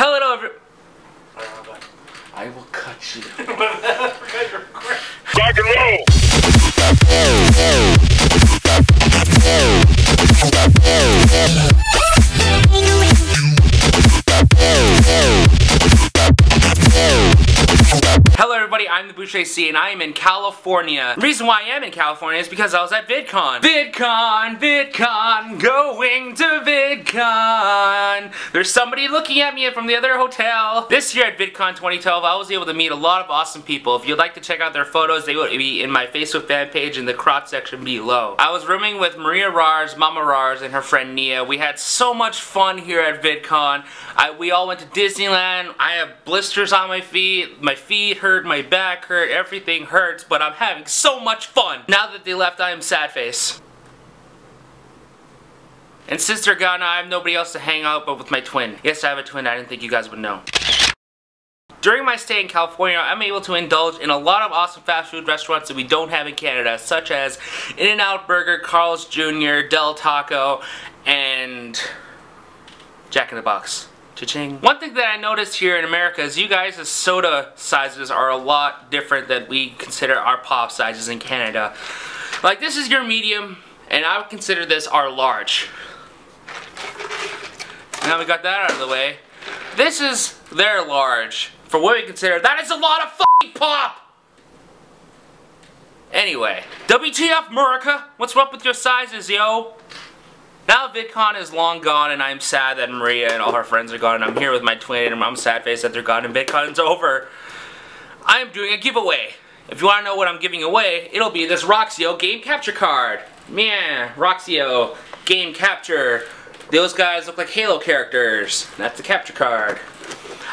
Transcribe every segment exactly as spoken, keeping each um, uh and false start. Hello, every. I will cut you. Rock and roll. Hello, everybody. I'm the Boucher C, and I am in California. The reason why I am in California is because I was at VidCon. VidCon, VidCon, going to VidCon. There's somebody looking at me from the other hotel. This year at VidCon twenty twelve, I was able to meet a lot of awesome people. If you'd like to check out their photos, they would be in my Facebook fan page in the crop section below. I was rooming with MariaRawrz, Mama Rars, and her friend Nia. We had so much fun here at VidCon. I, we all went to Disneyland. I have blisters on my feet. My feet hurt, my back hurt, everything hurts, but I'm having so much fun. Now that they left, I am sad face. And since they're gone, I have nobody else to hang out but with my twin. Yes, I have a twin. I didn't think you guys would know. During my stay in California, I'm able to indulge in a lot of awesome fast food restaurants that we don't have in Canada, such as In-N-Out Burger, Carl's Junior, Del Taco, and Jack in the Box. Cha-ching. One thing that I noticed here in America is you guys' soda sizes are a lot different than we consider our pop sizes in Canada. Like, this is your medium, and I would consider this our large. Now we got that out of the way. This is their large. For what we consider, that is a lot of fucking pop! Anyway. W T F, America! What's up with your sizes, yo? Now VidCon is long gone, and I'm sad that Maria and all her friends are gone, and I'm here with my twin, and I'm sad face that they're gone, and VidCon's over. I am doing a giveaway. If you want to know what I'm giving away, it'll be this Roxio game capture card. Yeah, Roxio game capture. Those guys look like Halo characters. That's the capture card.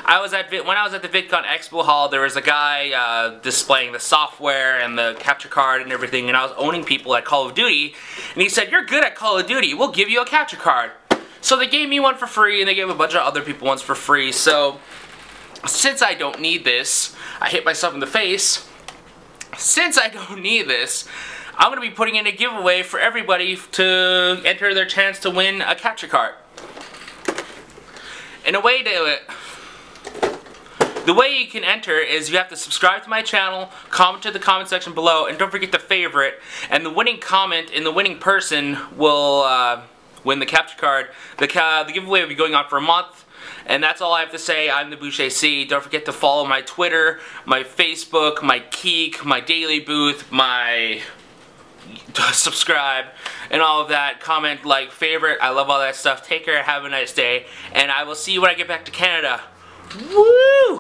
I was at Vid when I was at the VidCon Expo Hall, there was a guy uh, displaying the software and the capture card and everything, and I was owning people at Call of Duty, and he said, "You're good at Call of Duty, we'll give you a capture card." So they gave me one for free, and they gave a bunch of other people ones for free, so since I don't need this, I hit myself in the face, since I don't need this, I'm going to be putting in a giveaway for everybody to enter their chance to win a capture card. And a way to, the way you can enter is you have to subscribe to my channel, comment to the comment section below, and don't forget to favorite, and the winning comment and the winning person will uh, win the capture card. The, ca the giveaway will be going on for a month. And that's all I have to say. I'm the Boucher C. Don't forget to follow my Twitter, my Facebook, my Keek, my Daily Booth, my subscribe, and all of that. Comment, like, favorite. I love all that stuff. Take care. Have a nice day. And I will see you when I get back to Canada. Woo!